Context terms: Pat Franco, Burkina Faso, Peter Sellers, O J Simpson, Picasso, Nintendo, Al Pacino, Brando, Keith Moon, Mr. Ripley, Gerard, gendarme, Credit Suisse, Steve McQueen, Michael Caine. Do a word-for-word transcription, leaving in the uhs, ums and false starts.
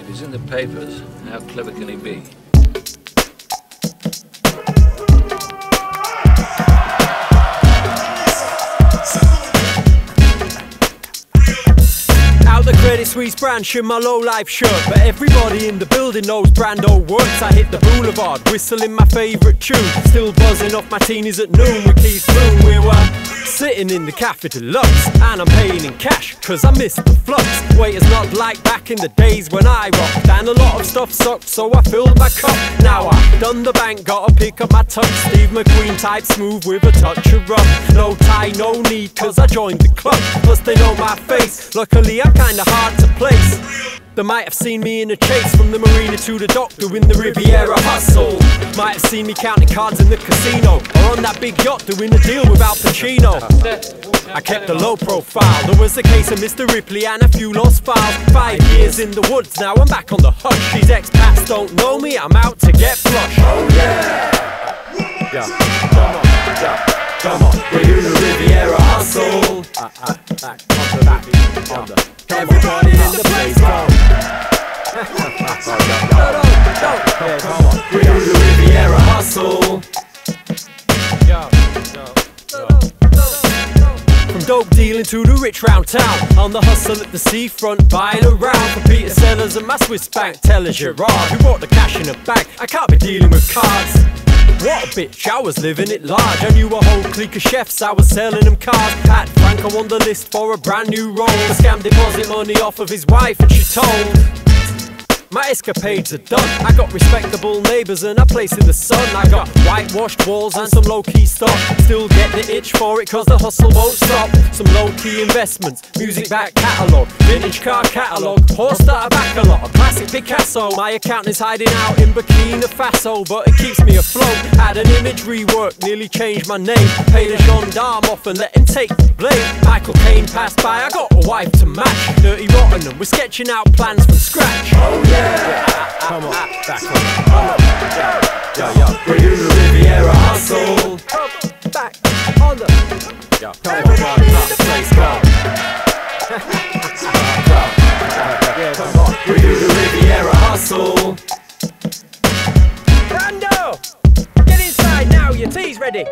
If he's in the papers, how clever can he be? The Credit Suisse branch in my low-life shirt, but everybody in the building knows Brando works. I hit the boulevard, whistling my favourite tune, still buzzing off my teenies at noon with Keith Moon. We were sitting in the Cafe Deluxe, and I'm paying in cash, cause I missed the flux. Wait, it's not like back in the days when I rocked, and a lot of stuff sucked, so I filled my cup. Now I've done the bank, gotta pick up my tuck. Steve McQueen type, smooth with a touch of rough. No tie, no need, cause I joined the club. Plus they know my face, luckily I'm kinda hard to place. They might have seen me in a chase from the marina to the dock, doing the Riviera hustle. Might have seen me counting cards in the casino, or on that big yacht doing a deal with Al Pacino. I kept a low profile. There was a case of Mister Ripley and a few lost files. Five years in the woods, now I'm back on the hush. These expats don't know me, I'm out to get flush. Oh yeah, yeah. Come on, yeah. Come on, we're doing the Riviera hustle. Uh, uh, back, on the back, on the. Everybody in the place, go. No, no, no. Hey, come on. We do the Riviera hustle. Yo, yo, yo. From dope dealing to the rich round town, on the hustle at the seafront, buying around. For Peter Sellers and my Swiss bank teller Gerard, who brought the cash in a bag. I can't be dealing with cards. What a bitch, I was living it large. I knew a whole clique of chefs, I was selling them cards. Pat Franco on the list for a brand new role. I scammed deposit money off of his wife and she told. My escapades are done. I got respectable neighbours and a place in the sun. I got whitewashed walls and some low-key stuff. Still get the itch for it cause the hustle won't stop. Some low-key investments, music back catalogue, vintage car catalogue, horse that I back a lot, a classic Picasso. My account is hiding out in Burkina Faso, but it keeps me afloat. Had an image rework, nearly changed my name. Paid a gendarme off and let him take the blame. Michael Caine passed by, I got a wife to match. Dirty rotten and we're sketching out plans from scratch. Oh yeah. Come on, back on. Yo, yo, we do the Riviera hustle. Back on the. Yo, come on, let's place go. Come on, we do the Riviera hustle. Brando, get inside now. Your tea's ready.